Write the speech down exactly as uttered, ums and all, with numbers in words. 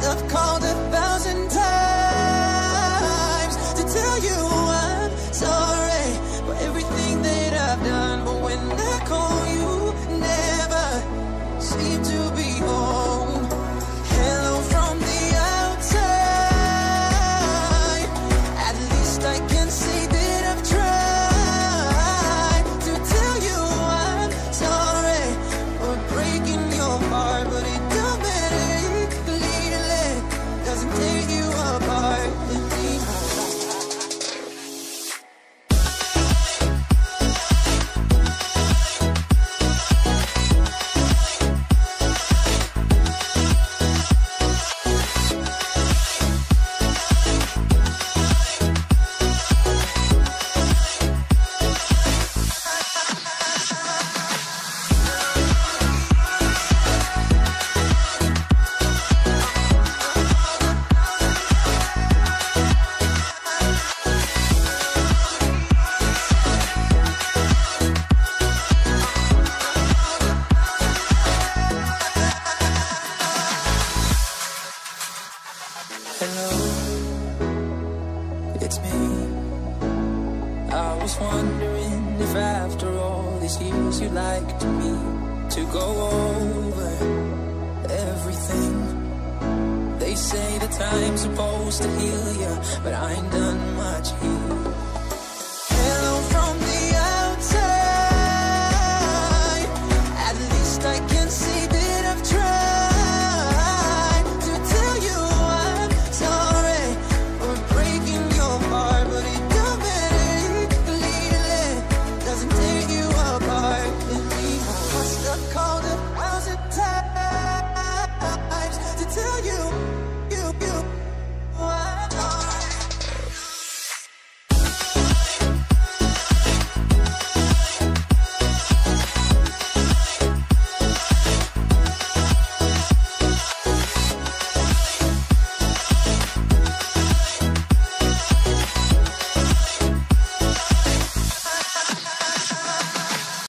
I've called a thousand times to tell you I'm sorry for everything that I've done, but when I call you, never seem to be home. Hello from the outside, at least I can see that I've tried to tell you I'm sorry for breaking your heart, but it don't matter. Doesn't tear you apart and leave. Hello, it's me. I was wondering if after all these years you'd like me to go over everything. They say the time's supposed to heal ya, but I ain't done much healing. Hello from the outside, at least I can see that I've tried. Tell you